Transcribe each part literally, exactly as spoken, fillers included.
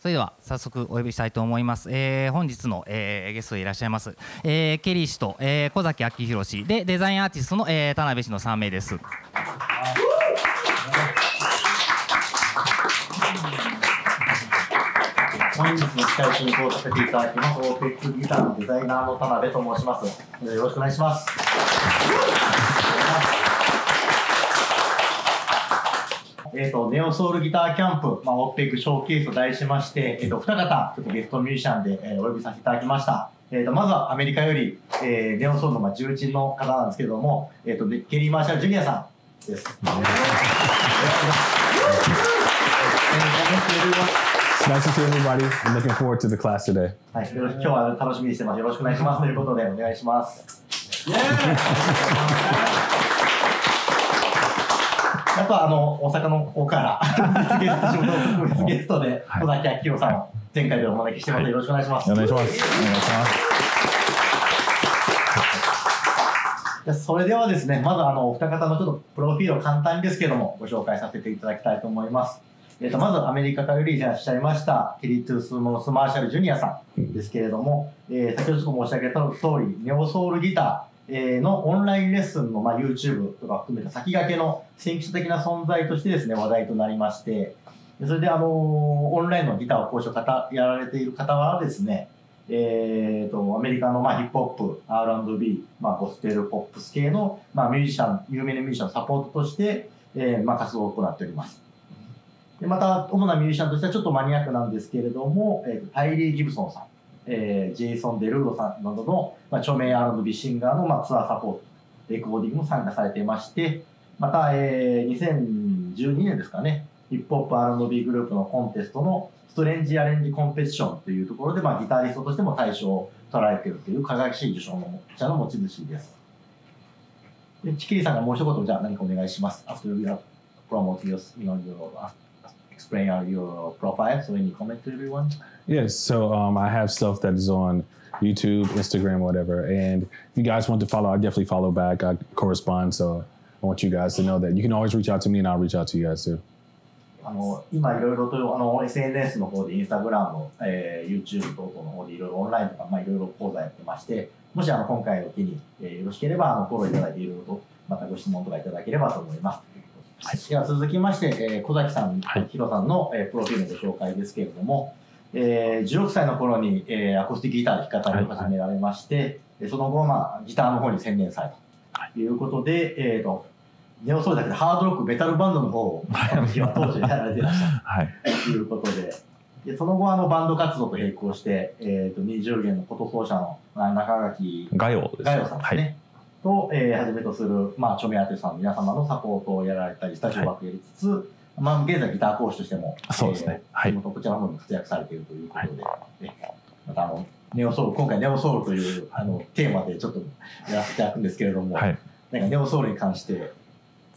それでは早速お呼びしたいと思います、えー、本日の、えー、ゲストでいらっしゃいます、えー、ケリー氏と、えー、小崎昭弘氏でデザインアーティストの、えー、田辺氏のさん名です。本日の司会進行をさせていただきますオーペックギターのデザイナーの田辺と申します。よろしくお願いします。えっと、ネオソウルギターキャンプ、まあ、オーペックショーケースと題しまして、えっと、二方、ちょっとゲストミュージシャンで、えー、お呼びさせていただきました。えっと、まずはアメリカより、えー、ネオソウルの、まあ、重鎮の方なんですけれども、えっと、ケリー・マーシャル・ジュニアさんです。よろしくお願いします。Nice to see everybody. I'm looking forward to the class today. はい、今日は楽しみにしてます。よろしくお願いしますということでお願いします。あとはあの大阪の方からゲスト仕事の特別ゲストで小崎昭弘さんを前回でお招きしてます。よろしくお願いします。お願いします。それではですね、まずあのお二方のちょっとプロフィールを簡単ですけどもご紹介させていただきたいと思います。えとまずアメリカからよりいらっしゃいましたケリー・トゥース・モース・マーシャル・ジュニアさんですけれども、えー、先ほど申し上げた通りネオソウルギターのオンラインレッスンの、まあ、YouTube とか含めた先駆けの先駆者的な存在としてですね話題となりまして、それで、あのー、オンラインのギターを講師をやられている方はですね、えー、とアメリカの、まあ、ヒップホップ アールアンドビー、まあ、ゴスペルポップス系の、まあ、ミュージシャン有名なミュージシャンのサポートとして、えーまあ、活動を行っております。でまた主なミュージシャンとしてはちょっとマニアックなんですけれども、えー、タイリー・ギブソンさん、えー、ジェイソン・デルーロさんなどの、まあ、著名 アールアンドビー シンガーの、まあ、ツアーサポートレコーディングも参加されていまして、また、えー、にせんじゅうにねんですかね、ヒップホップ アールアンドビー グループのコンテストのストレンジ・アレンジ・コンペティションというところで、まあ、ギタリストとしても大賞を取られているという輝かしい受賞の者の持ち主です。でチキリさんがもう一言じゃあ何かお願いします。 After we are promoting your explain out your profile, so any comment to everyone? Yes, so um, I have stuff that is on YouTube, Instagram, whatever. And if you guys want to follow, I definitely follow back. I correspond, so I want you guys to know that you can always reach out to me, and I'll reach out to you guys too. あの今いろいろとあの エスエヌエス の方でインスタグラムの、えー、YouTube 等々の方でいろいろオンラインとかまあいろいろ講座やってまして、もしあの今回を機に、えー、よろしければあのフォローいただいていろいろとまたご質問とかいただければと思います。はい、では続きまして、えー、小崎さん、ヒロさんの、えー、プロフィールのご紹介ですけれども、えー、じゅうろくさいの頃に、えー、アコースティックギター弾き語りを始められまして、はい、その後、まあ、ギターの方に専念されたということで、はい、えーと、ネオソウルだけでハードロック、メタルバンドの方を、私は当時やられていらっしゃった、はい、ということで、でその後あの、バンド活動と並行して、えーと、にじゅうげんのこと奏者の中垣ガヨウさんですね。はい、と、えー、はじめとする、まあ、著名アーティストさんの皆様のサポートをやられたりスタジオバックやりつつ、はい、まあ、現在ギター講師としてもそうですね、えー、はい、こちらの方に活躍されているということで、はい、またあのネオソウル、今回ネオソウルというあのテーマでちょっとやらせていただくんですけれども、はい、なんかネオソウルに関して。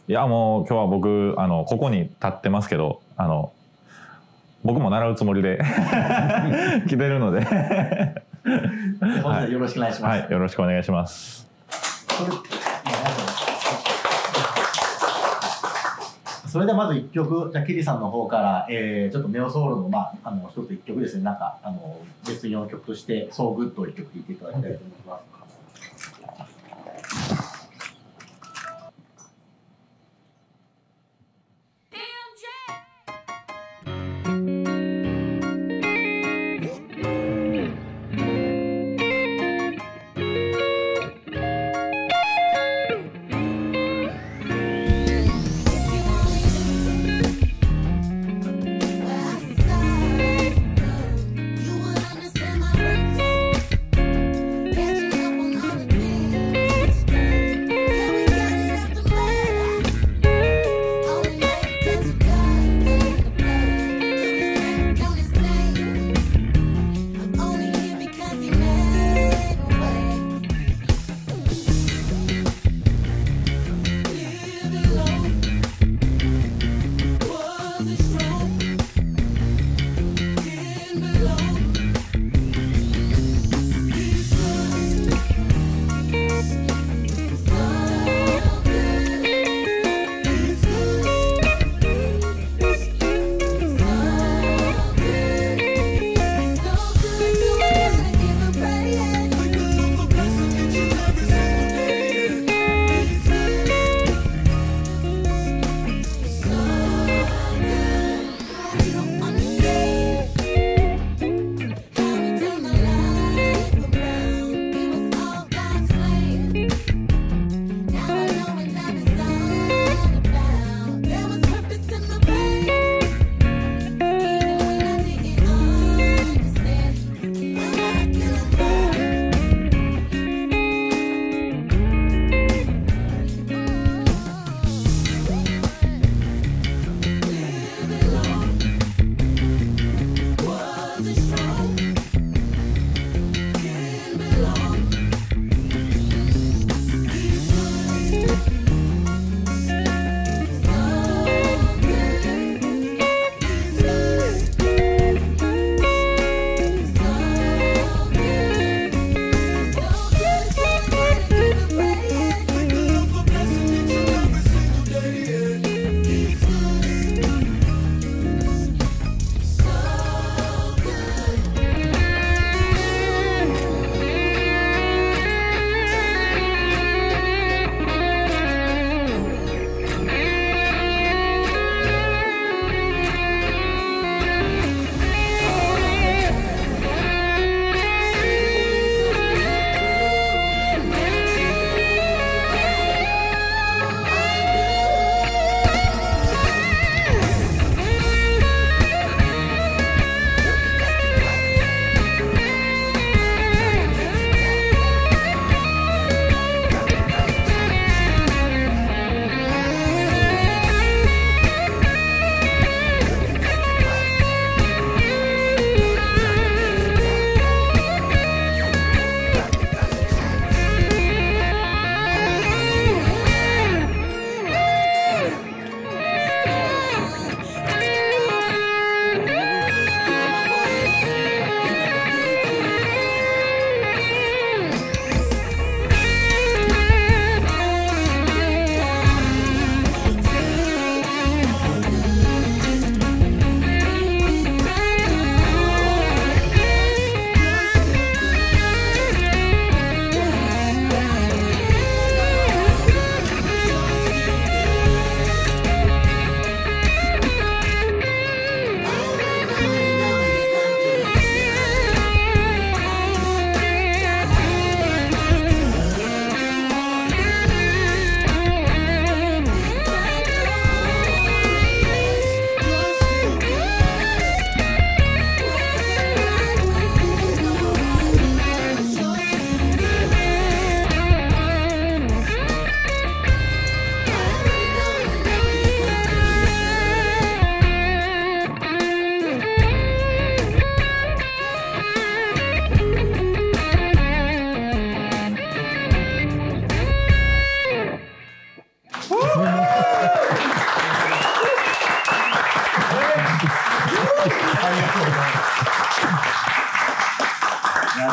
いやもう今日は僕あのここに立ってますけど、あの僕も習うつもりで来てるのでよろしくお願いします。はい、よろしくお願いします。それではまずいっきょく、じゃあケリーさんの方から、えー、ちょっとネオソウルの、まあ、あの一ついっきょくですね、なんかあの別によんきょくとして「So Good」をいっきょく聴いていただきたいと思います。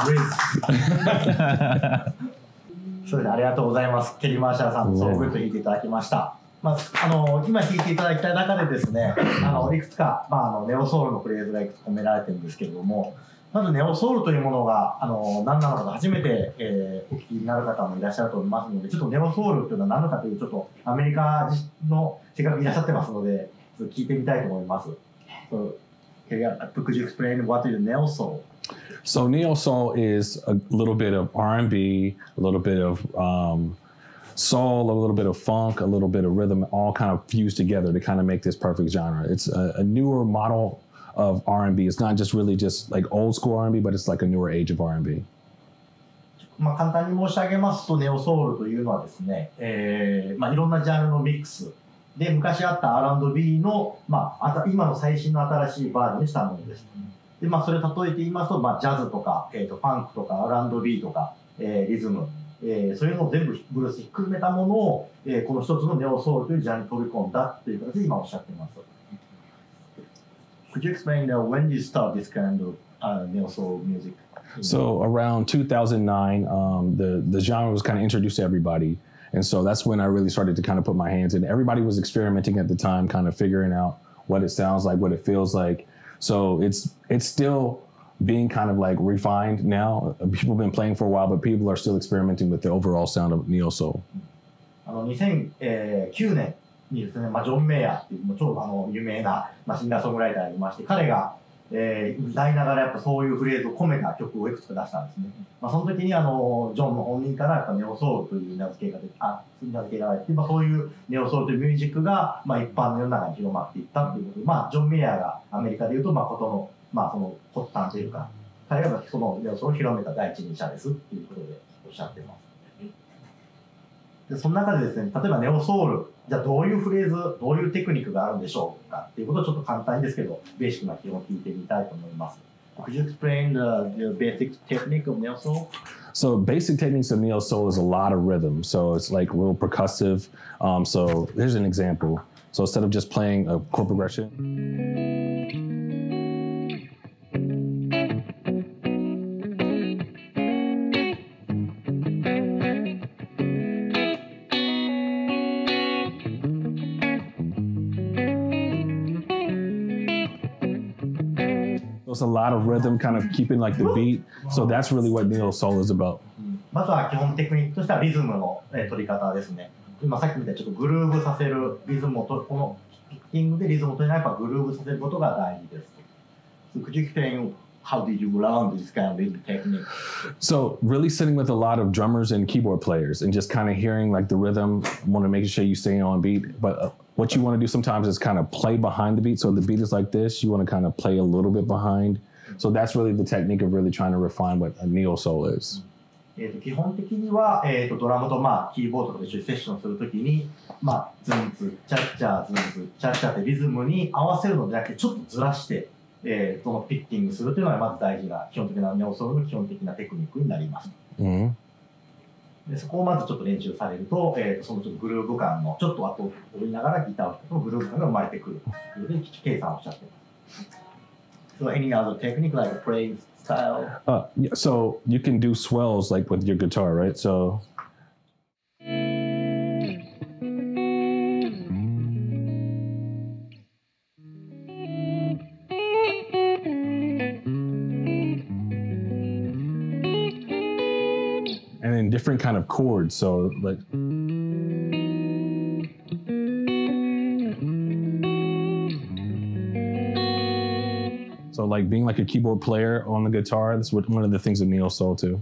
そうです。ありがとうございます。ケリー・マーシャーさんのソングと弾いていただきました。まあ、あの今弾いていただいた中でですね、あのいくつか、まあ、あのネオソウルのフレーズがいくつか込められてるんですけれども、まずネオソウルというものがあの何なのかと初めて、えー、お聞きになる方もいらっしゃると思いますので、ちょっとネオソウルというのは何かというちょっとアメリカのせっかくいらっしゃってますので、ちょっと聞いてみたいと思います。So, could you explain what is Neo Soul? So Neo Soul is a little bit of R and B, a little bit of um,soul, a little bit of funk, a little bit of rhythm, all kind of fused together to kind of make this perfect genre. It's a, a newer model of R and B. It's not just really just like old school R and B, but it's like a newer age of R and B. まあ簡単に申し上げますと、ネオソウルというのはですね、えー、まあいろんなジャンルのミックスで昔あった アールアンドビー のまあ今の最新の新しいバージョンにしたものです。でまあそれを例えて言いますと、まあジャズとかえっとファンクとか アールアンドビー とか、えー、リズム。えー、それも全部ブルースひっくるめたものを、えー、この一つのネオソウルというジャンルに取り込んだという形で今おっしゃっています。Could you explain now when you start this kind of、uh, neo soul music? So around two thousand nine, um, the the genre was kind of introduced to everybody, and so that's when I really started to kind of put my hands in. Everybody was experimenting at the time, kind of figuring out what it sounds like, what it feels like. So it's it's still.being kind of like refined now. People have been playing for a while, but people are still experimenting with the overall sound of Neo Soul. あのにせんきゅうねんにですね、まあ、ジョン・メイヤーっていう超あの有名な、まあ、シンガーソングライターがいまして、彼が、えー、歌いながらやっぱそういうフレーズを込めた曲をいくつか出したんですね。まあ、その時にあのジョンの本人からやっぱネオソウルという名付けが出て、あ、名付けられて、まあ、そういうネオソウルというミュージックが、まあ、一般の世の中に広まっていったということで、まあ、ジョン・メイヤーがアメリカでいうと、まあ、ことのまあその発端というか、彼らがそのネオソウルを広めた第一人者ですということでおっしゃってます。で、その中でですね、例えばネオソウル、じゃあどういうフレーズ、どういうテクニックがあるんでしょうかっていうことをちょっと簡単ですけど、ベーシックな基本を聞いてみたいと思います。Could you explain the, the basic technique of Neo Soul? So basic techniques of Neo Soul is a lot of rhythm. So it's like real percussive. Um, so here's an example. So instead of just playing a chord progression.A lot of rhythm, kind of keeping like the beat. So that's really what Neo Soul is about. まずは基本テクニックとしてはリズムの取り方ですね。今さっきみたいにちょっとグルーヴさせるリズムをとこのピッキングでリズムを取りながらグルーヴさせることが大事です。So could you explain how did you learn this kind of technique? So really sitting with a lot of drummers and keyboard players and just kind of hearing like the rhythm. Want to make sure you stay on beat, but.、Uh,What you want to do sometimes is kind of play behind the beat. So the beat is like this. You want to kind of play a little bit behind. So that's really the technique of really trying to refine what a Neo Soul is. 基本的には、えー、とドラムと、まあ、キーボードとかで一緒にセッションするときに、まあ、ズンズンチャッチャーズンズンチャッチャーってリズムに合わせるのではなくてちょっとずらして、えー、そのピッキングするというのがまず大事な基本的なネオソウルの基本的なテクニックになります。Mm-hmm.でそこをまずちょっと練習されると、えー、そのちょっとグルーヴ感のちょっと後を追いながらギターを弾くとグルーヴ感が生まれてくるというふうにKさんおっしゃってます。So any other technique like playing style? Uh, yeah, so you can do swells like with your guitar, right? So.Different kind of chords, so like. So like being like a keyboard player on the guitar, that's what one of the things of Neo Soul too.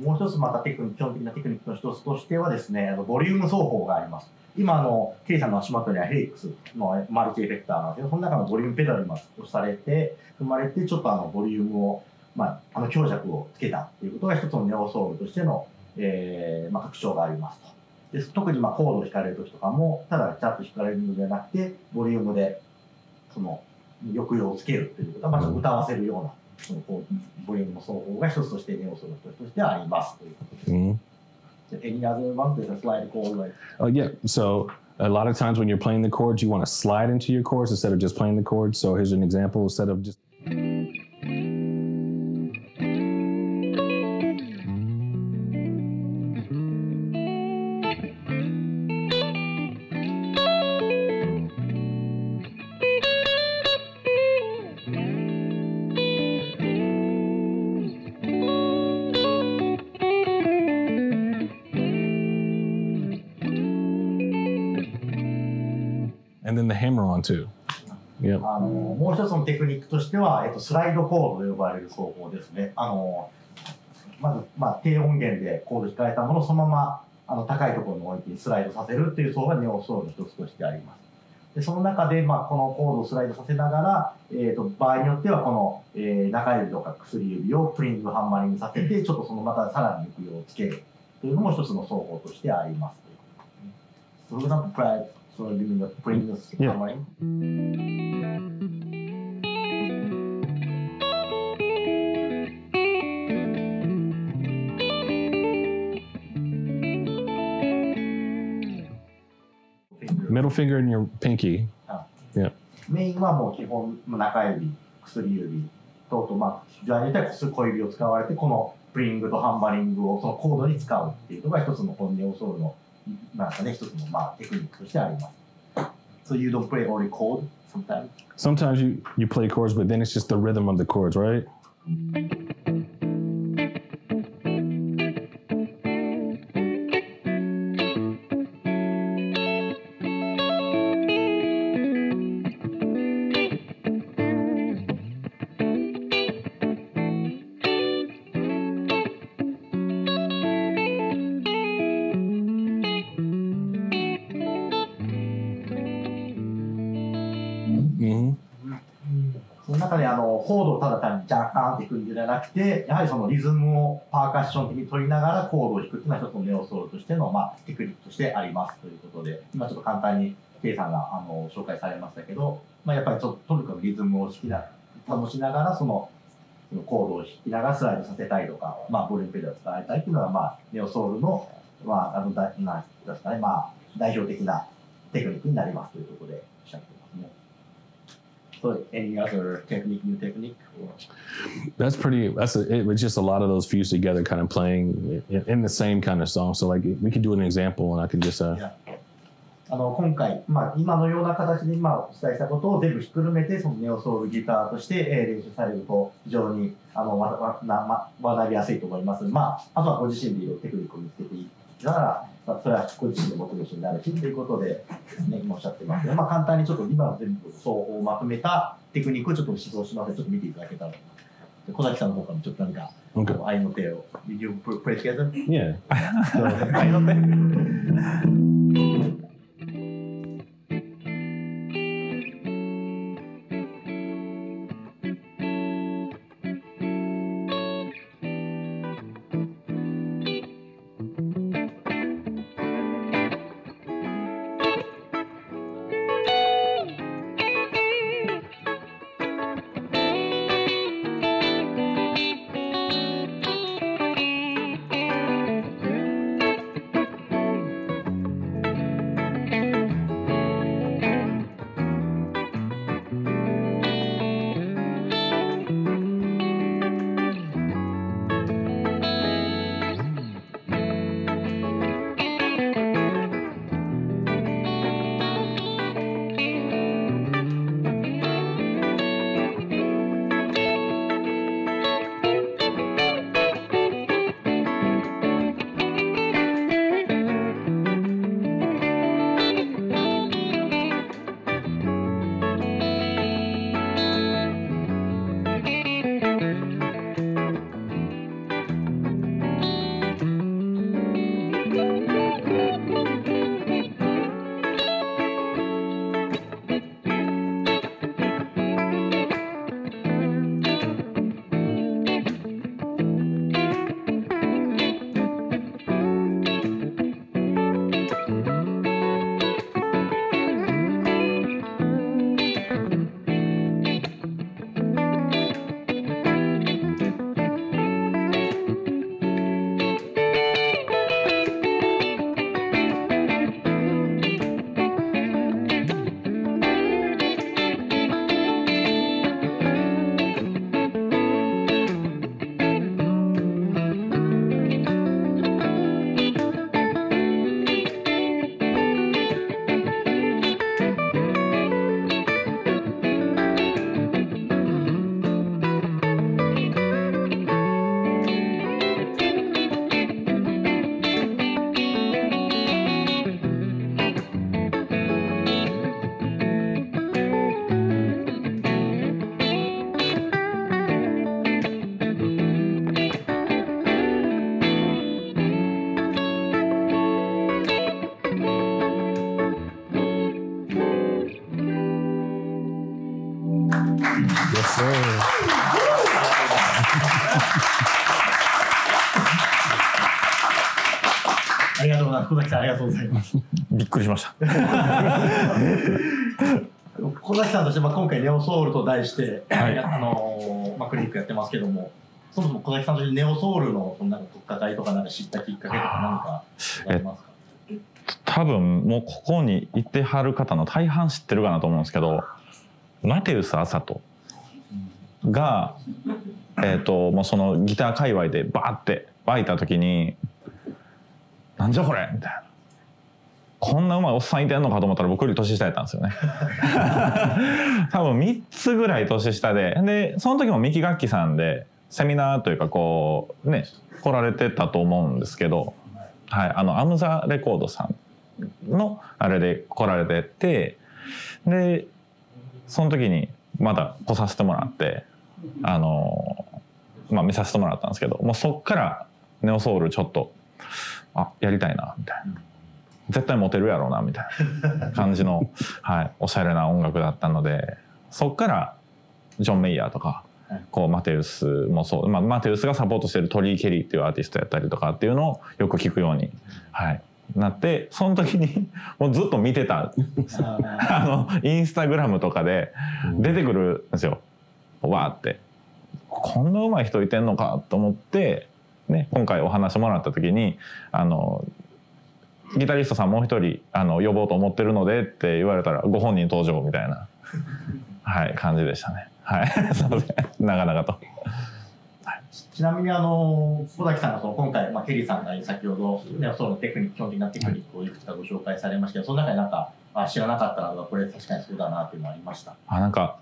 もう一つまたテクニック、基本的なテクニックの一つとしてはですね、あのボリューム奏法があります。今あのケイさんの足元にはヘリックスのマルチエフェクターなんですけど、その中のボリュームペダルが押されて踏まれてちょっとあのボリュームをまあ、あの強弱をつけたということが一つのネオソウルとしての、えーまあ、特徴がありますと。で特にまあコードを弾かれるときとかもただちゃんと弾かれるのではなくてボリュームでその抑揚をつけるということは、まあ、ちょっと歌わせるようなそのこうボリュームの奏法が一つとしてネオソウルとしてありますということです。Mm-hmm. Any other one? There's a slide chord, right? Oh yeah. So a lot of times when you're playing the chords, you want to slide into your chords instead of just playing the chords. So here's an example. Instead of just And then the hammer on too. Yep. あのもう一つのテクニックとしては、えっと、スライドコードと呼ばれる奏法ですね。あのまず、まあ、低音源でコード弾かれたものをそのままあの高いところに置いてスライドさせるっていう奏法がネオソウルの一つとしてあります。でその中で、まあ、このコードをスライドさせながら、えー、と場合によってはこの、えー、中指とか薬指をプリングハンマリングさせてちょっとそのまたさらに抑揚をつけるというのも一つの奏法としてあります。For example, playing the hammering. Middle finger and your pinky. Yeah. メインはもう基本中指、薬指ととまあ左に対して小指を使われてこのプリングとハンマリングをそのコードに使うっていうのが一つのこのネオソウルのなんかね、一つのまあテクニックとしてあります。So you don't play only chord sometimes? Sometimes you, you play chords, but then it's just the rhythm of the chords, right? Mm-hmm. その中であのコードをただ単にジャッカーンっていくんじゃなくてやはりそのリズムをパーカッション的に取りながらコードを弾くっていうのは一つのネオソウルとしての、まあ、テクニックとしてありますということで今ちょっと簡単に K さんがあの紹介されましたけど、まあ、やっぱりちょっととにかくリズムを好きな楽しながらそのコードを弾きながらスライドさせたいとか、まあ、ボリュームペダルを使いたいっていうのは、まあ、ネオソウルの、まあ、あのだなんですかね、まあ、代表的なテクニックになりますということでおっしゃってますね。So any other technique, new technique? Or? That's pretty, that's a, it was just a lot of those fused together kind of playing in, in the same kind of song. So like we could do an example and I could just... Uh... Yeah. あの今回、まあ、今のような形で今お伝えしたことを全部ひっくるめてそのネオソウルギターとして練習されると非常にあのわわなま学びやすいと思います。まあ、あとはご自身でいろいろテクニックを見つけていきながらそれは個人のモチベーションになるしということでですね、今おっしゃってますね。まあ簡単にちょっと今の全部奏法をまとめたテクニックをちょっと思想しますのでちょっと見ていただけたら。小崎さんの方からもちょっと何か愛の手を。Did you play together? Yeah. 愛の手。Yes, sir.ありがとうございます。小崎さん、ありがとうございます。びっくりしました。小崎さんとして、まあ、今回ネオソウルと題して、はい、あの、まあ、クリニックやってますけども。そもそも小崎さんとしてネオソウルの、そんな特化会とか、なんか知ったきっかけとか、何かありますか。多分もうここにいてはる方の大半知ってるかなと思うんですけど、マテウス・アサトが、えー、ともうそのギター界隈でバーって湧いた時に「なんじゃこれ!」みたいな。こんなうまいおっさんいてんのかと思ったら僕より年下やったんですよね。多分みっつぐらい年下で、でその時も三木楽器さんでセミナーというかこうね来られてたと思うんですけど。はい、あのアムザレコードさんのあれで来られてて、でその時にまた来させてもらって、あの、まあ、見させてもらったんですけど、もうそっからネオソウルちょっとあやりたいなみたいな、絶対モテるやろうなみたいな感じの、はい、おしゃれな音楽だったので、そっからジョン・メイヤーとか。こうマテウスもそう、まあ、マテウスがサポートしてるトリー・ケリーっていうアーティストやったりとかっていうのをよく聞くように、はい、なって、その時にもうずっと見てたあのインスタグラムとかで出てくるんですよ、わーって。こんな上手い人いてんのかと思って、ね、今回お話もらった時にあのギタリストさんもう一人あの呼ぼうと思ってるのでって言われたらご本人登場みたいな、はい、感じでしたね。はい、そうですね、長々と。ちなみにあの小崎さんがその今回、まあ、ケリーさんが先ほどネオソウルのテクニック、基本的なテクニックをいくつかご紹介されましたけど、その中でなんかあ知らなかったのがこれ確かにそうだなっていうのはありました。あなんか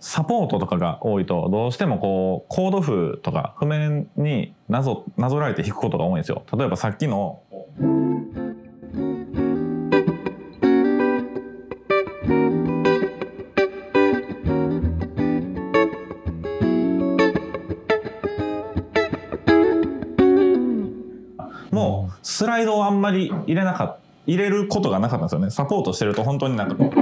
サポートとかが多いとどうしてもこうコード譜とか譜面にな ぞ, なぞられて弾くことが多いんですよ。例えばさっきのスライドをあんまり入れなかっ入れることがなかったんですよね。サポートしてると本当になんかこう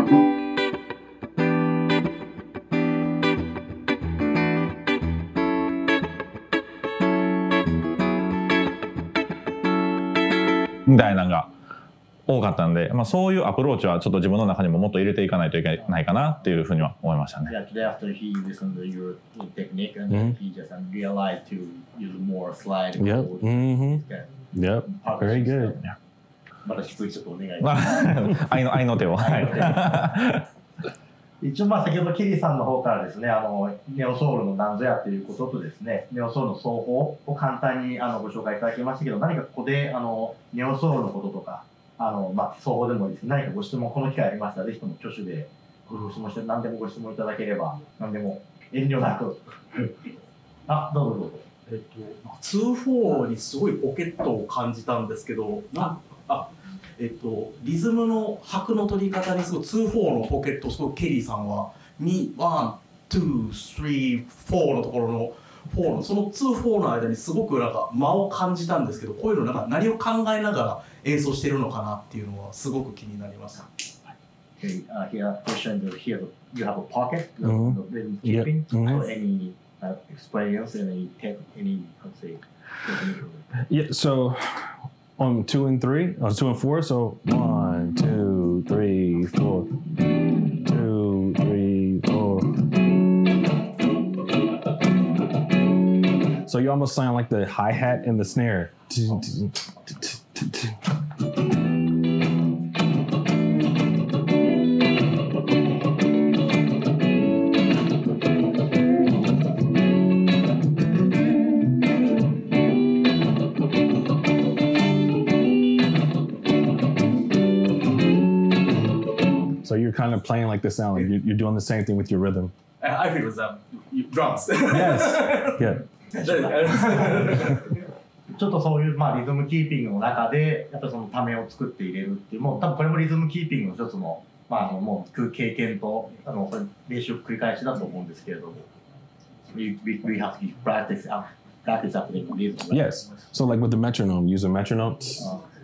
みたいなのが多かったんで、まあ、そういうアプローチはちょっと自分の中にももっと入れていかないといけないかなっていうふうには思いましたね。うんYep, very good. まだ低いちょっとお願いします。愛の愛の手を。一応まあ先ほどケリーさんの方からですね、あのネオソウルのなんぞやということとですね、ネオソウルの奏法を簡単にあのご紹介いただきましたけど、何かここであのネオソウルのこととか、あのまあ奏法でもいいですね、何かご質問この機会ありましたらぜひとも挙手でご質問して何でもご質問いただければ何でも遠慮なく。あ、どうぞどうぞ。えっと、ツーフォーにすごいポケットを感じたんですけど、ああ、えっと、リズムの拍の取り方にすごいツーフォーのポケット、すごいケリーさんはに、いち、に、さん、よんのところのよんのそのツーフォーの間にすごくなんか間を感じたんですけど、こういうのなんか何を考えながら演奏してるのかなっていうのはすごく気になりました。Okay, uh, here, question, here, you have a pocket, mm-hmm. keeping, yeah. any...Uh, experience and any tech, any, let's say, yeah, so on two and three, on two and four, so one, two, three, four, two, three, four. So you almost sound like the hi-hat and the snare. Kind of playing like this sound, like you're, you're doing the same thing with your rhythm. I feel it's um, drums. Yes. Yeah. ちょっとそういうまあリズムキーピングの中でやっぱりそのためを作って入れるっていう、もう多分これもリズムキーピングの一つのまああのもう経験とあの練習繰り返しだと思うんですけれども。We we we have to practice up, practice up the rhythm. Yes. So like with the metronome, use a metronome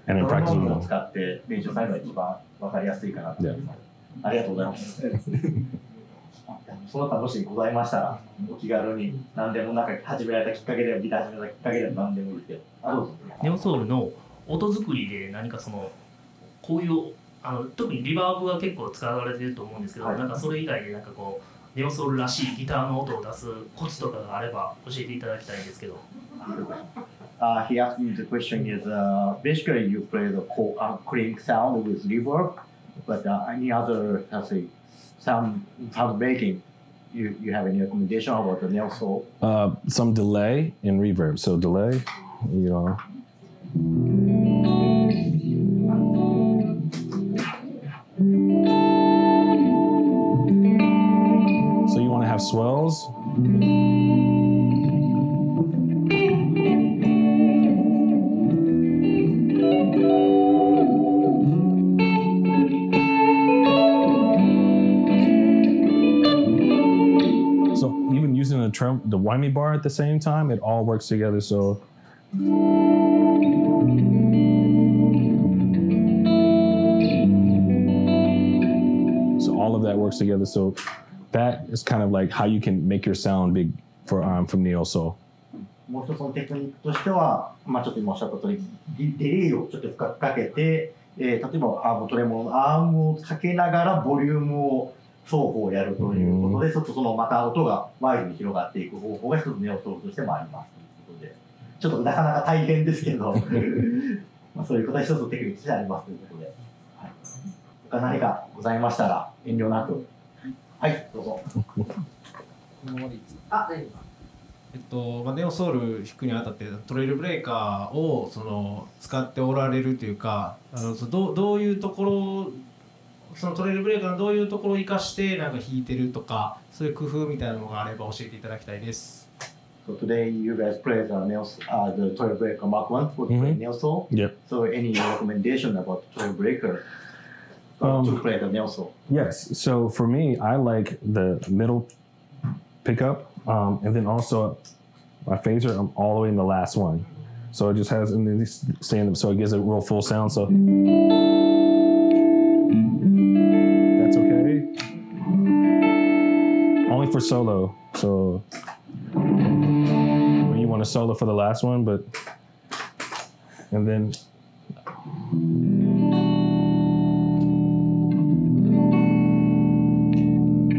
and then practice with it. 使って練習するのが一番わかりやすいかなと思います。ありがとうございます。その楽しみございましたら、お気軽に何でも、なんか始められたきっかけでも、ギター始めたきっかけでも何でもいいけど。ネオソウルの音作りで何かそのこういうあの特にリバーブが結構使われてると思うんですけど、はい、なんかそれ以外でなんかこうネオソウルらしいギターの音を出すコツとかがあれば教えていただきたいんですけど。Uh, he asked me the question is uh, basically you play the co uh, clean sound with reverb, but uh, any other let's say sound sound making, you you have any recommendation about the Neo Soul? Uh, some delay and reverb. So delay, you know. So you want to have swells. Trim, the whammy bar at the same time, it all works together. So so all of that works together. So that is kind of like how you can make your sound big for um from Neo Soul. もう一つのテクニックとしては、まあちょっと今おっしゃった通り、デレイをちょっと深くかけて、えー、例えばアームトレモのアームをかけながらボリュームを双方やるということで、ちょっとそのまた音がワイルドに広がっていく方法が一つネオソウルとしてもありますということで、ちょっとなかなか大変ですけどまあそういうことは一つのテクニックとしてありますということで、はい、他何かございましたら遠慮なく、はいどうぞ。あ、大丈夫。えっとまあ、ネオソウル弾くにあたってトレイルブレーカーをその使っておられるというか、あのどう、どういうところそのトレイルブレーカーのどういうところを生かしてなんか弾いてるとか、そういう工夫みたいなのがあれば教えていただきたいです。So today you guys played the Neo uh, the Toy Breaker Mark One for the Neo Soul. Yeah. So any recommendation about Toy Breaker to play the Neo Soul? Yes. So for me, I like the middle pickup, um, and then also my phaser. I'm all the way in the last one, so it just has and then stand up, so it gives a real full sound. So.For solo, so well, you want a solo for the last one, but and then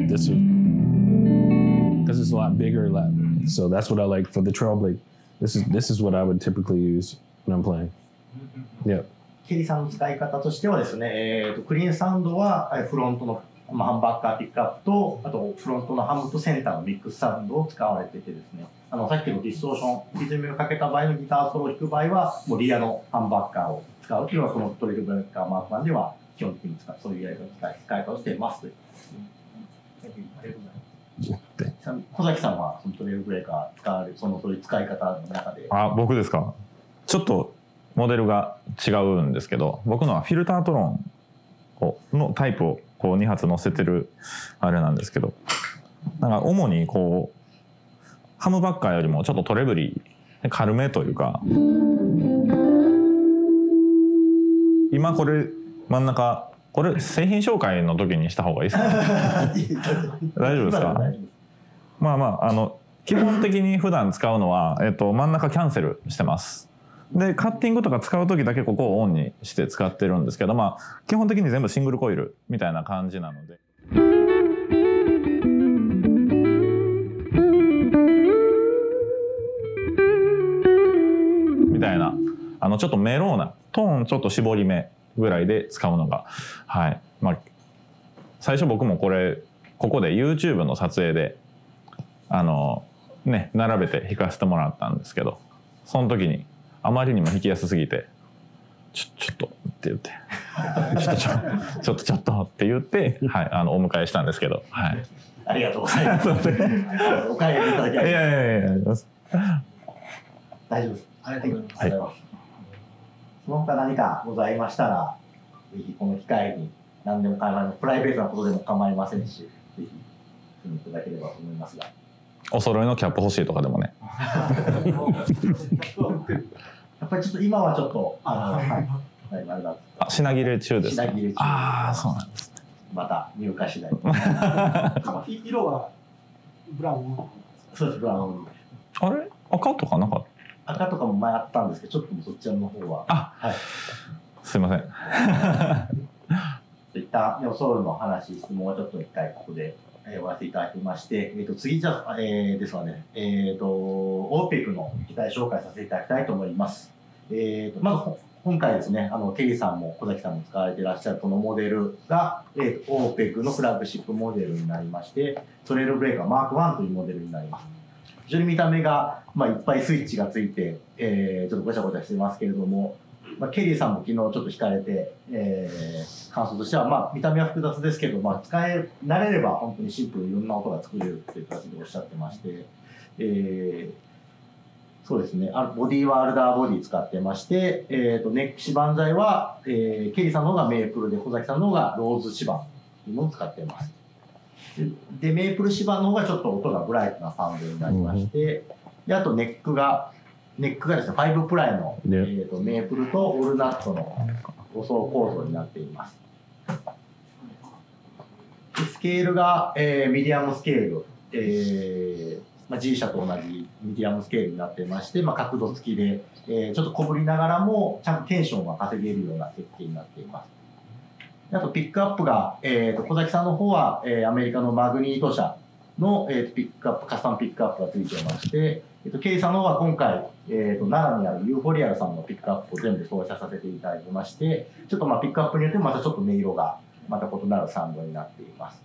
this one because it's a lot bigger, so that's what I like for the trail blade. This is this is what I would typically use when I'm playing. Yep. ケリーさんの使い方としてはですね、えっとクリーンサウンドはフロントのまあ、ハンバッカーピックアップと、あとフロントのハムとセンターのミックスサウンドを使われていてですね、あのさっきのディストーション、リズムをかけた場合のギターソロを弾く場合は、もうリアのハンバッカーを使うというのは、このトリルブレッカーマークマンでは基本的に使う、そういうやり方を使い方をしていますということです。小崎さんはそのトリルブレッカー使われる、そのそういう使い方の中で。あ、僕ですか。ちょっとモデルが違うんですけど、僕のはフィルタートロンのタイプを。こうにはつ乗せてるあれなんですけど、なんか主にこうハムバッカーよりもちょっとトレブリー軽めというか、今これ真ん中これ製品紹介の時にした方がいいですか大丈夫ですか。まあまあ、あの基本的に普段使うのは、えっと、真ん中キャンセルしてます。でカッティングとか使う時だけここをオンにして使ってるんですけど、まあ基本的に全部シングルコイルみたいな感じなので。みたいな、あのちょっとメローなトーンちょっと絞り目ぐらいで使うのが、はい、まあ最初僕もこれここで YouTube の撮影であのね並べて弾かせてもらったんですけど、その時に。あまりにも弾きやすすぎて「ちょちょっと」って言って「ちょっとちょちょっとちょっと」って言って、はい、あのお迎えしたんですけど、はい、ありがとうございますお帰りいただきありがとうございます。いやいやいやいや大丈夫です、ありがとうございます、はい、その他何かございましたらぜひこの機会に何でも構いません、プライベートなことでも構いませんし、ぜひいただければと思いますが、お揃いのキャップ欲しいとかでもねやっぱりちょっと今はちょっとあの、はい、あ品切れ中です。ああ、そうなんですね。また入荷次第色はブラウンそうですブラウンあれ赤とかなかった赤とかも前あったんですけどちょっとそちらの方はあ、はい、すいません一旦Neo Soulの話質問はちょっと一回ここで終わらせていただきまして、えー、と次じゃあ、えー、ですわね、えー、とオーペックの機体紹介させていただきたいと思います。えー、とまず今回ですね、あのケリーさんも小崎さんも使われていらっしゃるこのモデルが、えー、とオーペックのフラッグシップモデルになりまして、トレイルブレーカーマークワンというモデルになります。非常に見た目が、まあ、いっぱいスイッチがついて、えー、ちょっとごちゃごちゃしてますけれども、まあ、ケリーさんも昨日ちょっと引かれて、えー、感想としては、まあ、見た目は複雑ですけど、まあ、使え慣れれば本当にシンプルにいろんな音が作れるっていう形でおっしゃってまして、えー、そうですねボディはアルダーボディ使ってまして、えー、とネック指板材は、えー、ケリーさんの方がメープルで小崎さんの方がローズ指板というのを使ってます。でメープル指板の方がちょっと音がブライトなサウンドになりまして、うん、であとネックがネックがですね、ファイブプライの、えー、とメープルとオールナットのご層構造になっています。スケールが、えー、ミディアムスケール、えーまあ、G 社と同じミディアムスケールになっていまして、まあ、角度付きで、えー、ちょっと小ぶりながらもちゃんとテンションが稼げるような設計になっています。あとピックアップが、えー、と小崎さんの方は、えー、アメリカのマグニート社の、えー、とピックアップカスタムピックアップが付いていまして、えっと、ケイさんの方は今回、えー、と奈良にあるユーフォリアルさんのピックアップを全部装着させていただきまして、ちょっとまあピックアップによってまたちょっと音色がまた異なるサウンドになっています。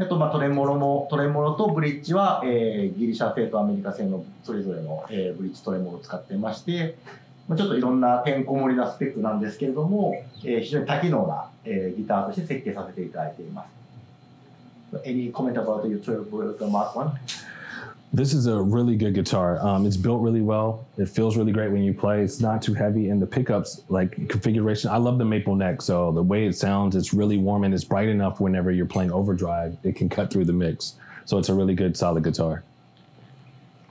あとまあトレモロも、トレモロとブリッジは、えー、ギリシャ製とアメリカ製のそれぞれの、えー、ブリッジトレモロを使ってまして、まあ、ちょっといろんなてんこ盛りなスペックなんですけれども、えー、非常に多機能な、えー、ギターとして設計させていただいています。Any comment about your twelve Mark one?This is a really good guitar. Um, it's built really well. It feels really great when you play. It's not too heavy, and the pickups, like configuration, I love the maple neck. So the way it sounds, it's really warm and it's bright enough. Whenever you're playing overdrive, it can cut through the mix. So it's a really good, solid guitar.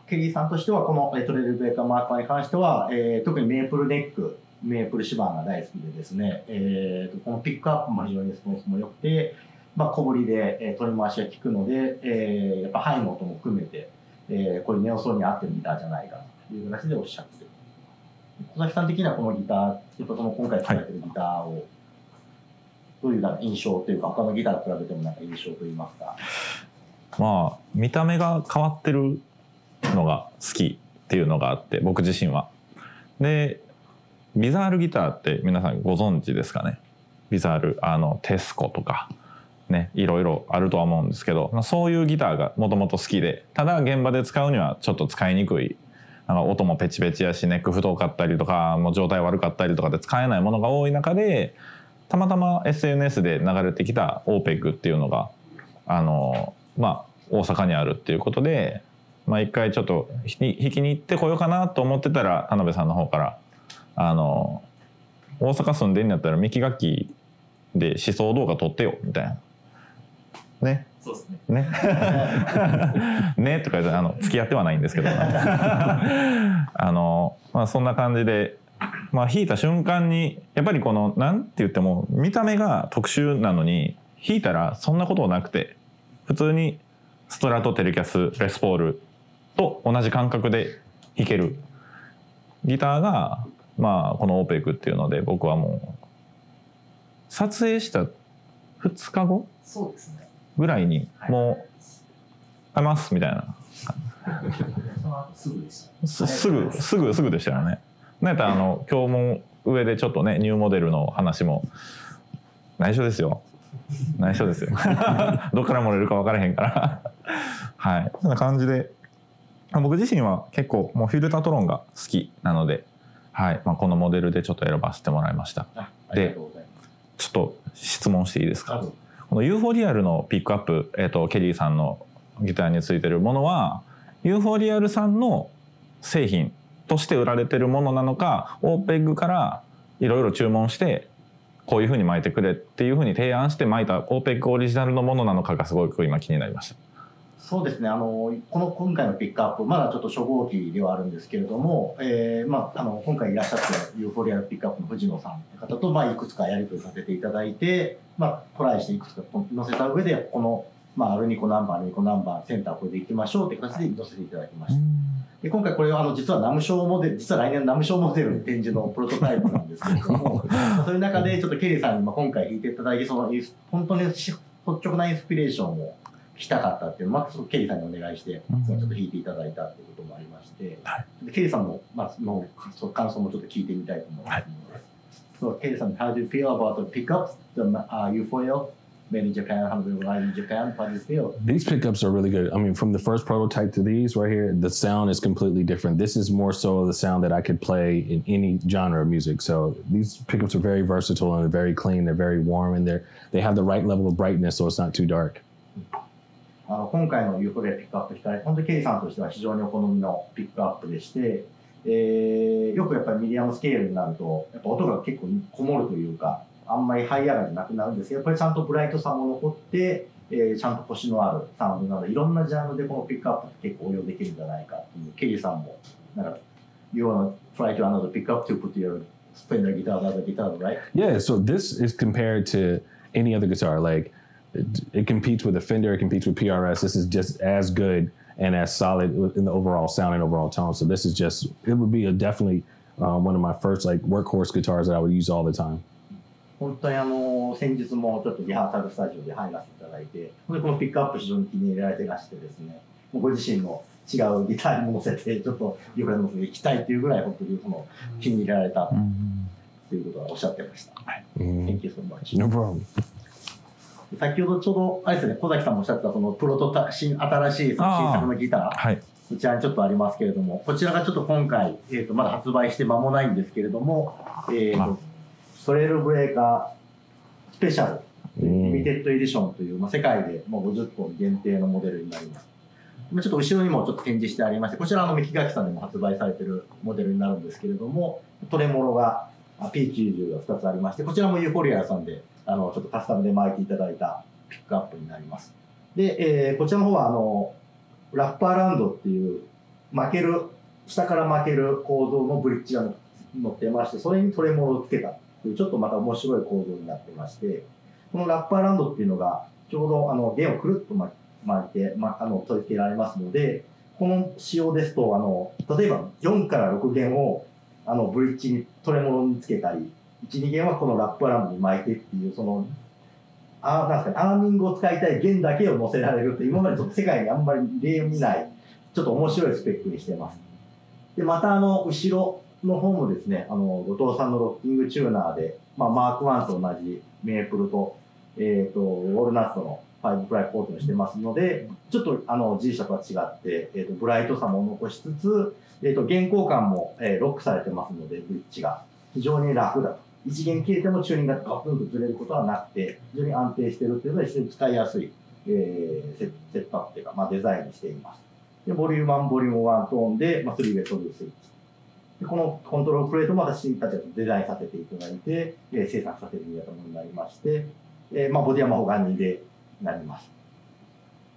Kelly さんとしてはこのトレイルブレーカーマークワンに関しては、えー、特にメープルネック、メープル指板が大好きでですね、えー、このピックアップも非常にレスポンスも良くて、まあ、小ぶりで取り回しが効くので、えー、やっぱハイの音も含めて。えー、これNeo Soulに合ってるギターじゃないかという形でおっしゃってる。小崎さん的にはこのギター、やっぱその今回使ってるギターをどういうなんか印象というか、他のギターと比べてもなんか印象といいますか。まあ見た目が変わってるのが好きっていうのがあって、僕自身は。で、ビザールギターって皆さんご存知ですかね。ビザールあのテスコとか。ね、いろいろあるとは思うんですけど、まあ、そういうギターがもともと好きで、ただ現場で使うにはちょっと使いにくい、なんか音もペチペチやしネック太かったりとかもう状態悪かったりとかで使えないものが多い中で、たまたま エスエヌエス で流れてきたオーペックっていうのがあの、まあ、大阪にあるっていうことで、まあ、一回ちょっと引きに行ってこようかなと思ってたら、田辺さんの方からあの大阪住んでんやったらミキ楽器で思想動画撮ってよみたいな。ね、そうですね。ね、ねとかあの付き合ってはないんですけど、あのまあそんな感じで、まあ弾いた瞬間にやっぱりこのなんて言っても見た目が特殊なのに弾いたらそんなことなくて、普通にストラトテレキャスレスポールと同じ感覚で弾けるギターがまあこのオーペックっていうので、僕はもう撮影したふつかご、そうですね。ぐらいにもう「あります」みたいなすぐすぐすぐすぐでしたよね。なんかあの今日も上でちょっとねニューモデルの話も内緒ですよ内緒ですよどっから漏れるか分からへんからはいそんな感じで、僕自身は結構もうフィルタートロンが好きなので、はいまあ、このモデルでちょっと選ばせてもらいました。でちょっと質問していいですか。このユーフォリアルのピックアップ、えーと、ケリーさんのギターについてるものはユーフォリアルさんの製品として売られてるものなのか、オーペックからいろいろ注文してこういうふうに巻いてくれっていうふうに提案して巻いたオーペックオリジナルのものなのかがすごく今気になりました。そうですね、あのこの今回のピックアップ、まだちょっと初号機ではあるんですけれども、えーまあ、あの今回いらっしゃったユーフォリアのピックアップの藤野さんという方と、まあ、いくつかやり取りさせていただいて、まあ、トライしていくつか載せた上で、この、まあ、アルニコナンバー、アルニコナンバー、センターこれでいきましょうという形で載せていただきました。で今回これはあの実はナムショーモデル、実は来年のナムショーモデルの展示のプロトタイプなんですけれども、そういう中でちょっとケリーさんに今回弾いていただいて、その本当に率直なインスピレーションをしたかったっていうのを、まあ、ケリーさんにお願いして、ちょっと弾いていただいたっていうこともありまして、うん、ケリーさんの、まあ、の感想もちょっと聞いてみたいと思います。はい、ケリーさん、How do you feel about the pickups? The uh, Euphoria made in Japan, how do you ride in Japan? How do you feel? These pickups are really good. I mean, from the first prototype to these right here, the sound is completely different. This is more so the sound that I could play in any genre of music. So these pickups are very versatile and they're very clean, they're very warm, and they're, they have the right level of brightness so it's not too dark. あの今回のユーフォリアピックアップしたい、本当にケイさんとしては非常にお好みのピックアップでして、えー、よくやっぱりミディアムスケールになると、やっぱ音が結構こもるというか、あんまりハイ上がりなくなるんですけど、やっぱりちゃんとブライトさも残って、えー、ちゃんとコシのあるサウンドなど、いろんなジャンルでこのピックアップって結構応用できるんじゃないかっていう、ケイさんも、なんか、You wanna try to another pick up to put your Fender guitar as a guitar, right? Yeah, so this is compared to any other guitar. Like, it competes with a Fender, it competes with P R S. This is just as good and as solid in the overall sound and overall tone. So this is just, it would be a definitely uh, one of my first like workhorse guitars that I would use all the time. 本当にあの先日もちょっとリハーサルスタジオで入らせていただいて、このピックアップ非常に気に入られてらしてですね、もうご自身の違うギターに乗せてちょっとユーフォリアの方に行きたいというぐらい本当にその気に入られたということはおっしゃってました。はい。Thank you so much. No problem. 先ほどちょうどあれですね、小崎さんもおっしゃったそのプロトタ新新しいその新作のギター、はい、こちらにちょっとありますけれども、こちらがちょっと今回、えー、とまだ発売して間もないんですけれども、えーとトレイルブレーカースペシャルリミテッドエディションという、まあ、世界でもうごじゅっぽん限定のモデルになります。ちょっと後ろにもちょっと展示してありまして、こちらの三木垣さんでも発売されているモデルになるんですけれども、トレモロが ピーきゅうじゅう がふたつありまして、こちらもユーフォリアさんであのちょっとカスタムで巻いていただいたピックアップになります。で、えー、こちらの方はあのラッパーラウンドっていう巻ける下から巻ける構造のブリッジが乗ってまして、それにトレモロをつけたちょっとまた面白い構造になってまして、このラッパーランドっていうのがちょうどあの弦をくるっと巻いて、ま、あの取り付けられますので、この仕様ですとあの例えばよんからろく弦をあのブリッジにトレモロにつけたり、いちに弦はこのラッパーランドに巻いてっていう、そのあなんですか、ね、アーミングを使いたい弦だけを乗せられるって今までちょっと世界にあんまり例を見ないちょっと面白いスペックにしてます。でまたあの後ろの方もですね、あの後藤さんのロッキングチューナーで、まあ、マークワンと同じメープルと、えー、とウォルナットのファイブプライコートにしてますので、ちょっとあの G 社とは違って、えー、とブライトさも残しつつ、えー、と弦交換も、えー、ロックされてますので、ブリッジが非常に楽だと。一弦切れてもチューニングがガクンとずれることはなくて、非常に安定しているというので非常に使いやすい、えー、セットアップというか、まあ、デザインにしています。でボリュームワン、ボリュームワントーンで、まあ、スリーウェイトルスイッチ。このコントロールプレートも私たちがデザインさせていただいて、えー、制作させていただいたものになりまして、えーまあ、ボディは魔法がにでなります。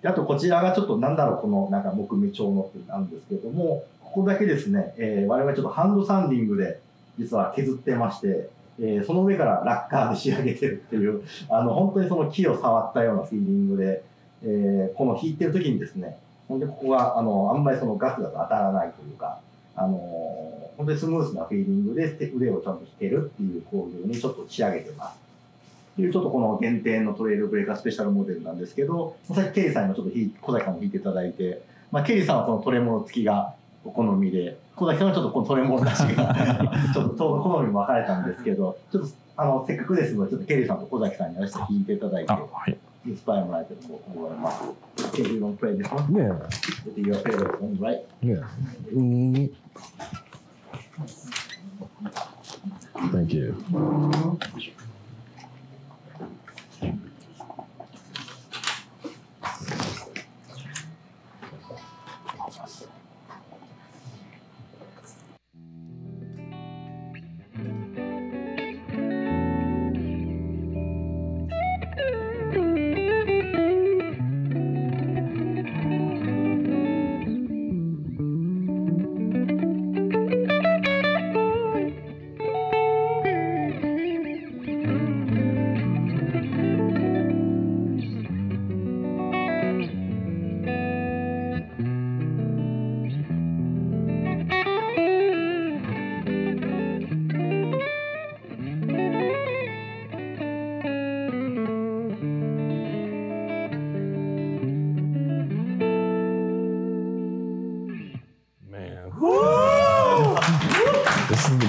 であとこちらがちょっとなんだろう、このなんか木目調のってなんですけれども、ここだけですね、えー、我々ちょっとハンドサンディングで実は削ってまして、えー、その上からラッカーで仕上げてるっていう、あの本当にその木を触ったようなフィーリングで、えー、この弾いてる時にですね、ほんでここがあのあんまりそのガスだと当たらないというか、あのー本当にスムースなフィーリングで腕をちゃんと弾けるっていう構造にちょっと仕上げてます。というちょっとこの限定のトレイルブレーカースペシャルモデルなんですけど、さっきケリーさんにもちょっと小崎さんも弾いていただいて、まあ、ケリーさんはこのトレモロ付きがお好みで、小崎さんはちょっとこのトレモロ出しがちょっと好みも分かれたんですけど、ちょっとあのせっかくですので、ちょっとケリーさんと小崎さんに弾いていただいて、インスパイアもらえてると思います。ケリーのプレイですね。Yeah.Thank you.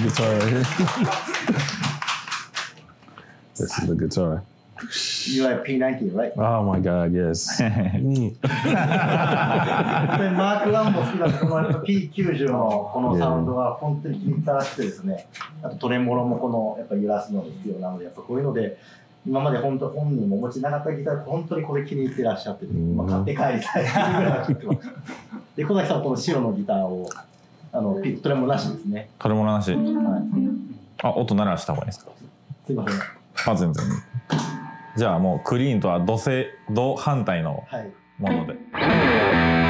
the guitar right here. This is the guitar. You like P ninety, right? Oh my God, yes. P ninety のこのサウンドは本当に気に入ったらしくてですね。あとトレモロもこのやっぱ揺らすのが必要なので、やっぱこういうので今まで本当本人も持ちなかったギター、本当にこれ気に入ってらっしゃって、まあ買って帰りたいっていうぐらい。で小崎さんはこの白のギターをあのトレモロなしですね。トレモロなし。はい、あ、音鳴らした方がいいですか？すいません。あ、全然。じゃあもうクリーンとはどせど反対のもので、はい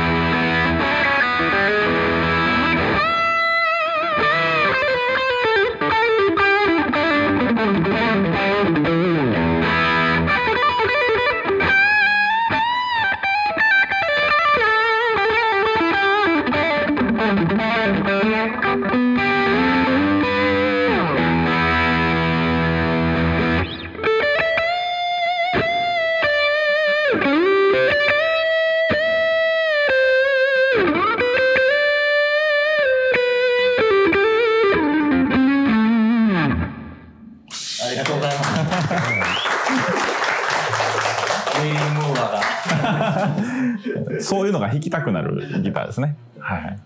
そういうのが弾きたくなるギターですね。はい。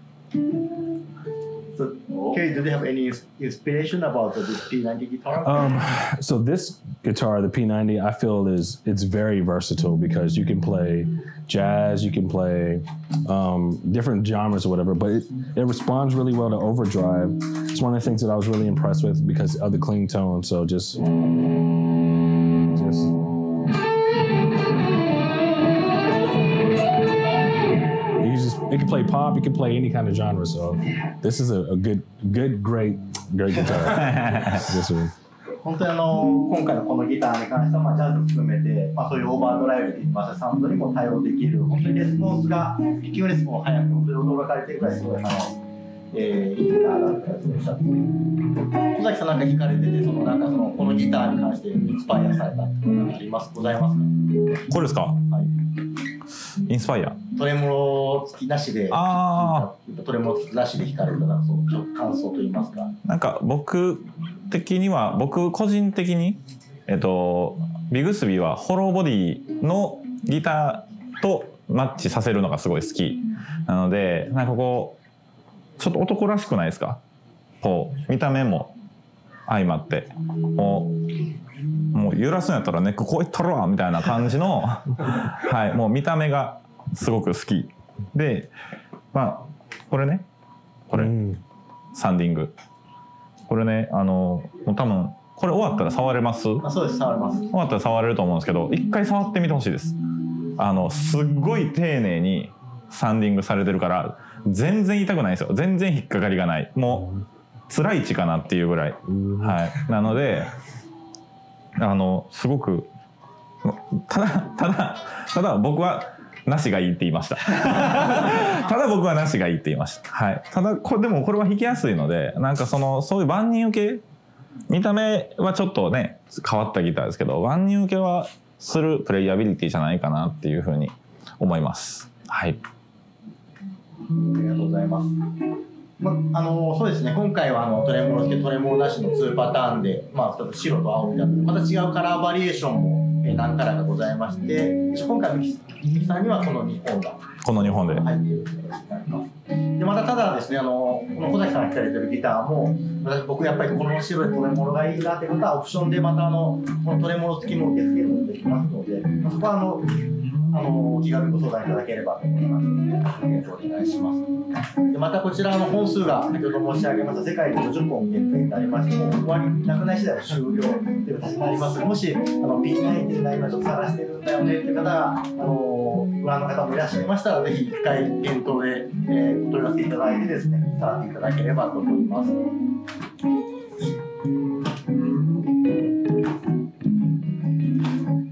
So, Kelly, do you have any inspiration about this P ninety guitar? Um, so this guitar, the P ninety, I feel is it's very versatile because you can play jazz, you can play um, different genres or whatever, but it, it responds really well to overdrive. It's one of the things that I was really impressed with because of the clean tone. So just, just.It can play pop. It can play any kind of genre. So this is a, a good, good, great, great guitar. This one. 本当にあの今回のこのギターに関してはまあジャズ含めてまあそういうオーバードライブといいますサウンドにも対応できる本当にレスポンスが勢いレスポンス早く本当に驚かれてるぐらいすごいあのえギターだったりでした。小崎さんなんか弾かれててそのなんかそのこのギターに関してインスパイアされたっていうのがありますございますか？これですか？はい。インスパイアトレモロ付きなしであトレモロ付きなしで弾かれたらそう感想といいますかなんか僕的には僕個人的に、えっと、ビグスビはホローボディのギターとマッチさせるのがすごい好きなのでなんかこうちょっと男らしくないですかこう見た目も相まってもう、もう揺らすんやったらネックこういったろわみたいな感じの、はい、もう見た目がすごく好きで、まあ、これねこれ、うん、サンディングこれねあのもう多分これ終わったら触れます？あ、そうです、触れます。終わったら触れると思うんですけど一回触ってみてほしいですあのすっごい丁寧にサンディングされてるから全然痛くないですよ全然引っかかりがないもう、うん辛い位置かなっていうぐらい、はい、なのであのすごくただただただ僕はなしがいいって言いましたただ僕はなしがいいって言いました、はい、ただこれでもこれは弾きやすいのでなんかそのそういう万人受け見た目はちょっとね変わったギターですけど万人受けはするプレイアビリティじゃないかなっていうふうに思います。はい、ありがとうございますまあのそうですね、今回はあのトレモロ付けトレモロなしのにパターンで、まあ、白と青みたいなまた違うカラーバリエーションも、えー、何カラーかございまして今回の木さんにはこのにほんがこのにほんで入っているということになりますでまたただですねあのこの小崎さんが弾かれてるギターも私僕やっぱりこの白いトレモロがいいなってことはオプションでまたあのこのトレモロ付きも受け付けることができますので、まあ、そこはあのあのお気軽にご相談いただければと思いますので、お願いします。でまたこちらの本数が先ほど申し上げました世界でごじゅっぽん限定になりまして、もう終わりなくない次第は終了という形になります。もしあの ピーナインティー が今ちょっと探してるんだよねっていう方があの不安の方もいらっしゃいましたら、ぜひ一回検討で、えー、お問い合わせいただいてですね、探っていただければと思います。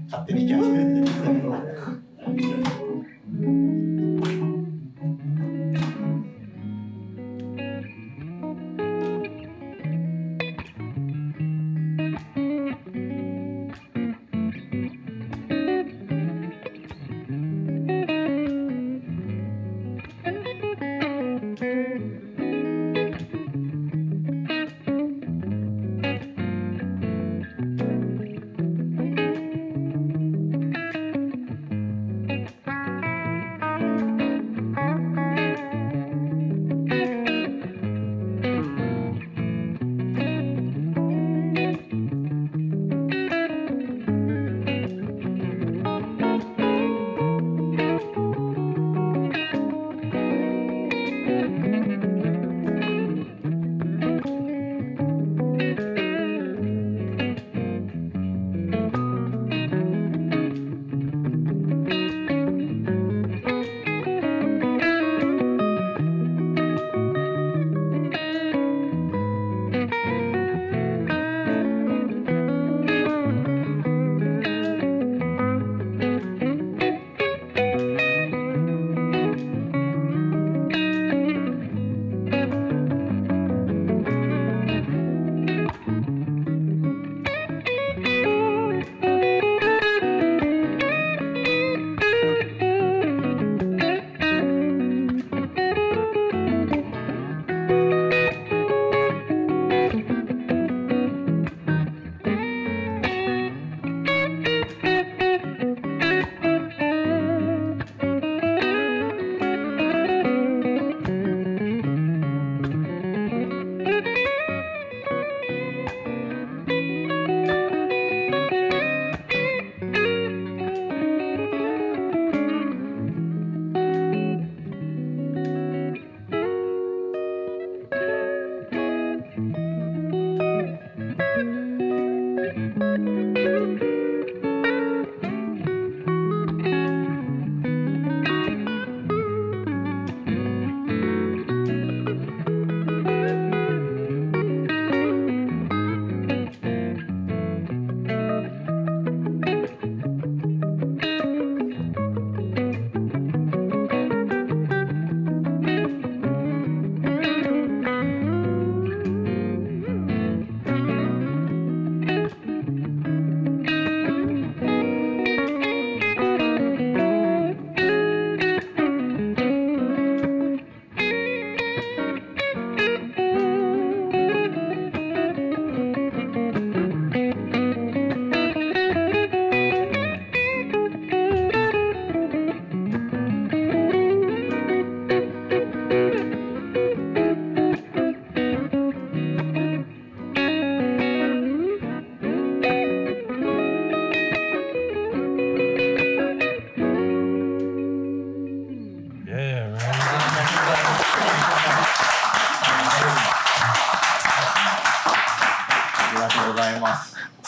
勝手にキャンセル。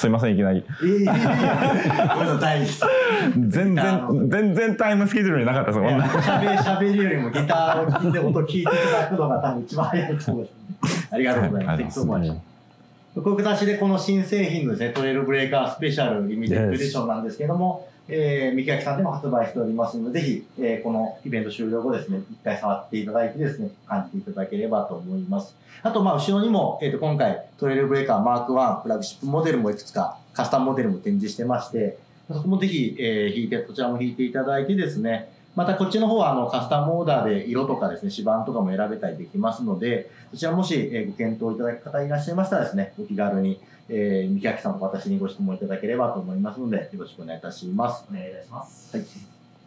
すいませんいきなり、えー、全然全然タイムスケジュールになかったですもんね。しゃべりよりもギターを聴いて音聴いていただくのが多分一番早いと思います、ね、ありがとうございます。適当もあります。福田市でこの新製品のですね、トレイルブレーカースペシャルリミテッドエディションなんですけども、えー、三木脇さんでも発売しておりますので、ぜひ、えー、このイベント終了後ですね、一回触っていただいてですね、感じていただければと思います。あと、まあ、後ろにも、えっと、今回、トレイルブレーカーマークワン、フラッグシップモデルもいくつか、カスタムモデルも展示してまして、そこもぜひ、えー、引いて、こちらも引いていただいてですね、またこっちの方はあのカスタムオーダーで色とかですね、指板とかも選べたりできますので、そちらもしご検討いただく方いらっしゃいましたらですね、お気軽に、えー、三木脇さんと私にご質問いただければと思いますので、よろしくお願いいたします。お願いいたします。はい。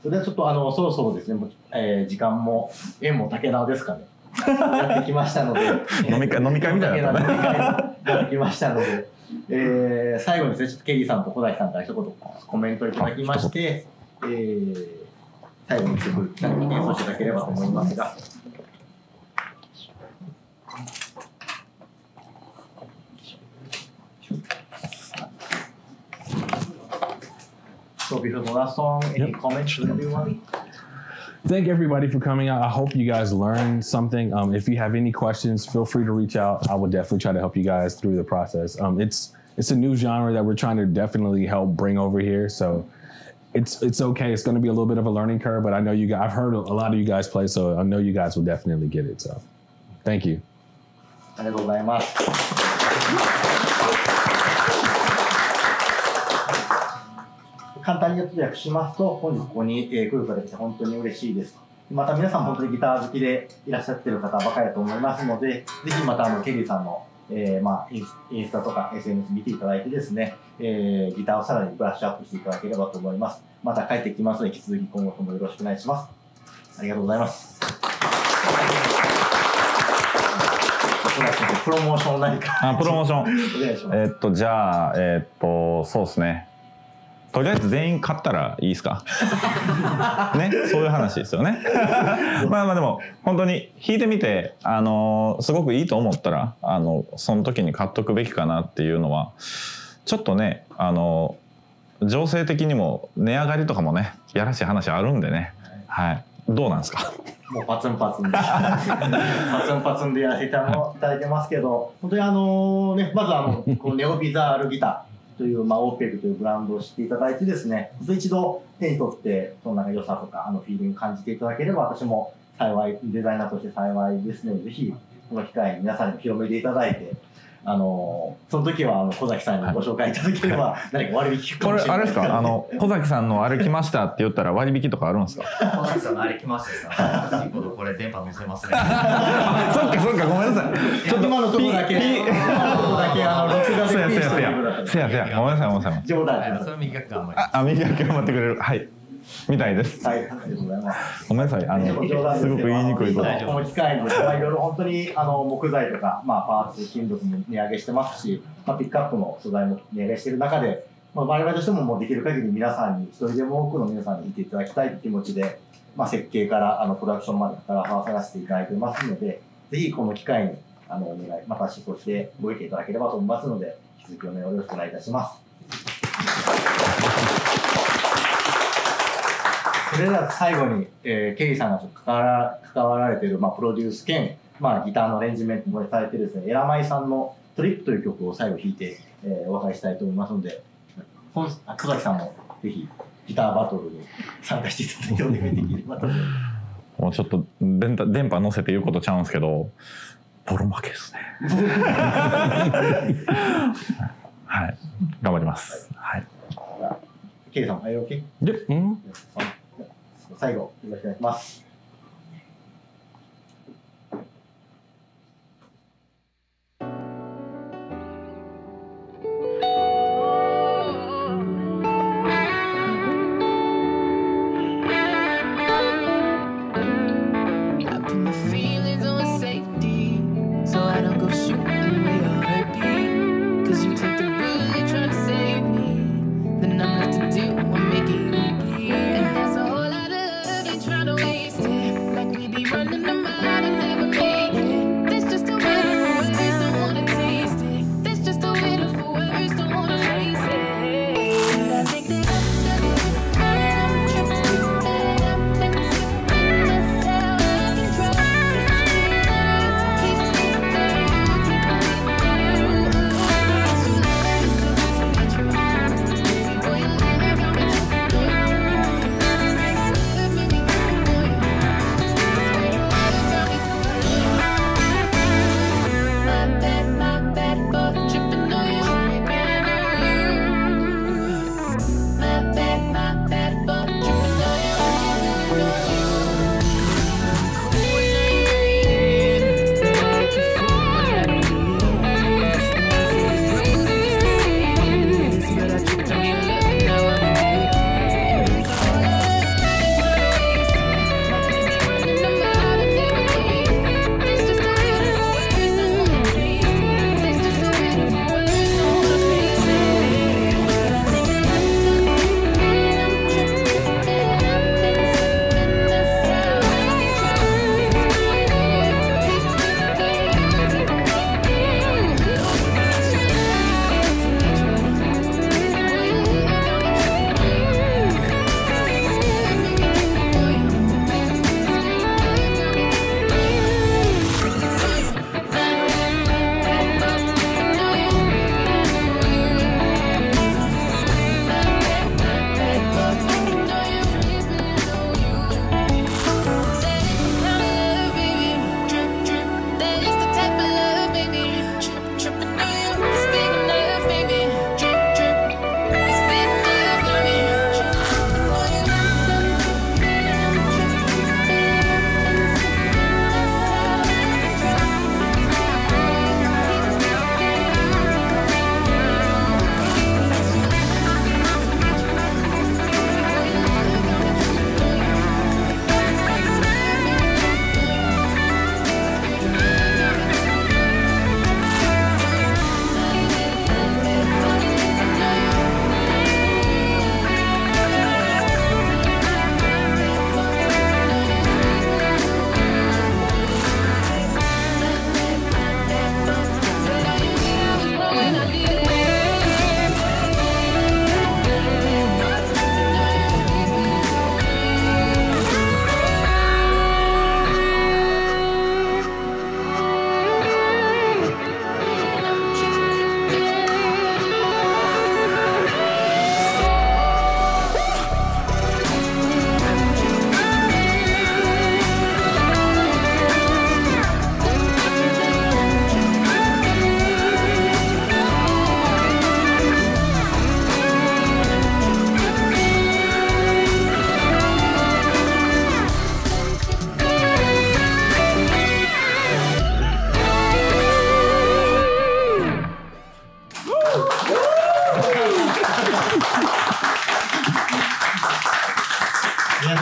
それではちょっとあの、そろそろですね、えー、時間も、縁も竹縄ですかね。やってきましたので。飲み会、飲み会みたいな。飲み会やってきましたので、えー、最後にですね、ちょっとケリーさんと小崎さんから一言コメントいただきまして、えー最後に一部演奏していただければと思いますが、So before the last song, any comments from everyone? Thank everybody for coming out. I hope you guys learned something. Um, if you have any questions, feel free to reach out. I will definitely try to help you guys through the process. Um, it's it's a new genre that we're trying to definitely help bring over here. So.It's, it's okay. It's going to be a little bit of a learning curve, but I know you guys, I've heard a lot of you guys play, so I know you guys will definitely get it. So thank you. ありがとうございます。簡単に訳しますと、本日ここに来ることができて本当に嬉しいです。また皆さん本当にギター好きでいらっしゃってる方ばかりだと思いますので、ぜひまたあのケリーさんのえーまあ、インスタとか エスエヌエス 見ていただいてですね、えー、ギターをさらにブラッシュアップしていただければと思います。また帰ってきますので、引き続き今後ともよろしくお願いします。ありがとうございます。プロモーション何か。あ、プロモーション。お願いします。えっと、じゃあ、えー、っと、そうですね。とりあえず全員買ったらいいですかね、そういう話ですよねまあまあでも本当に弾いてみて、あのー、すごくいいと思ったら、あのその時に買っとくべきかなっていうのはちょっとね、あの情勢的にも値上がりとかもね、やらしい話あるんでね、はい、はい、どうなんですかもうパツンパツンでパツンパツンでやらせていただいてますけど、本当にあのね、まずあのこのネオビザールギターという、まあ、オーペグというブランドを知っていただいてですね、一度手に取って、そのなんか良さとか、あの、フィーリング感じていただければ、私も幸い、デザイナーとして幸いですので、ぜひ、この機会に皆さんにも広めていただいて、あの、その時は、あの、小崎さんにご紹介いただければ、何か割引かもしれないです、ね。これ、あれですか、あの、小崎さんの歩きましたって言ったら割引とかあるんですか小崎さんの歩きましたですかこれ、電波載せますね。そっか、そっか、ごめんなさい。ちょっと今のところだけ、あの、録画で見せてもらえば。せやせや、ごめんなさい、ごめんなさい。冗談。それ右側頑張ります。あ、右側頑張ってくれる。はい。みたいです。はい、ありがとうございます。ごめんなさい、あの、すごく言いにくいこと。この機会に、いろいろ本当に、あの、木材とか、まあ、パーツ、金属も値上げしてますし、まあ、ピックアップの素材も値上げしている中で、まあ、我々としても、もうできる限り皆さんに、一人でも多くの皆さんに見ていただきたい気持ちで、まあ、設計から、あの、プロダクションまでから合わさらせていただいてますので、ぜひこの機会に、あの、お願い、また思考してご意見いただければと思いますので、引き続きよろしくお願いいたします。それでは最後に、えー、ケリーさんがちょっと関わら、関わられている、まあ、プロデュース兼、まあ、ギターのアレンジメントもされてですね、エラマイさんの「トリップ」という曲を最後弾いて、えー、お別れしたいと思いますので、小崎さんもぜひギターバトルに参加していただいてお願いできればと思います。もうちょっと電波、電波乗せて言うことちゃうんですけど、ボロ負けですね。はい、頑張ります。はい。ケイさん、はい、オッケー。で、うん。最後、よろしくお願いします。Waste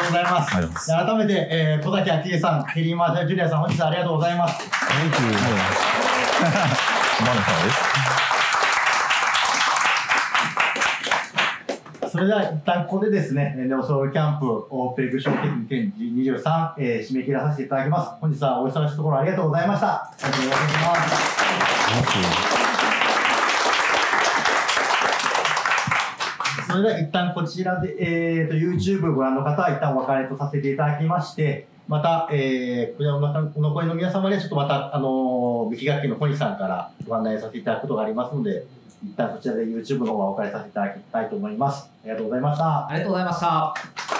とうございます。改めて、えー、戸崎昭恵さん、ケリー・マーシャル・ジュニアさん、本日はありがとうございます。Thank you. それでは一旦ここでですね、Neo Soulキャンプオープニングショーにせんにじゅうさん、えー、締め切らさせていただきます。本日はお忙しいところありがとうございました。ありがとうございます。それでは一旦こちらで、えー、と YouTube をご覧の方は一旦お別れとさせていただきまして、また、えー、こちらのお残りの皆様にはちょっとまたあの劇楽器の小西さんからご案内させていただくことがありますので、一旦こちらで YouTube の方はお別れさせていただきたいと思います。ありがとうございました。ありがとうございました。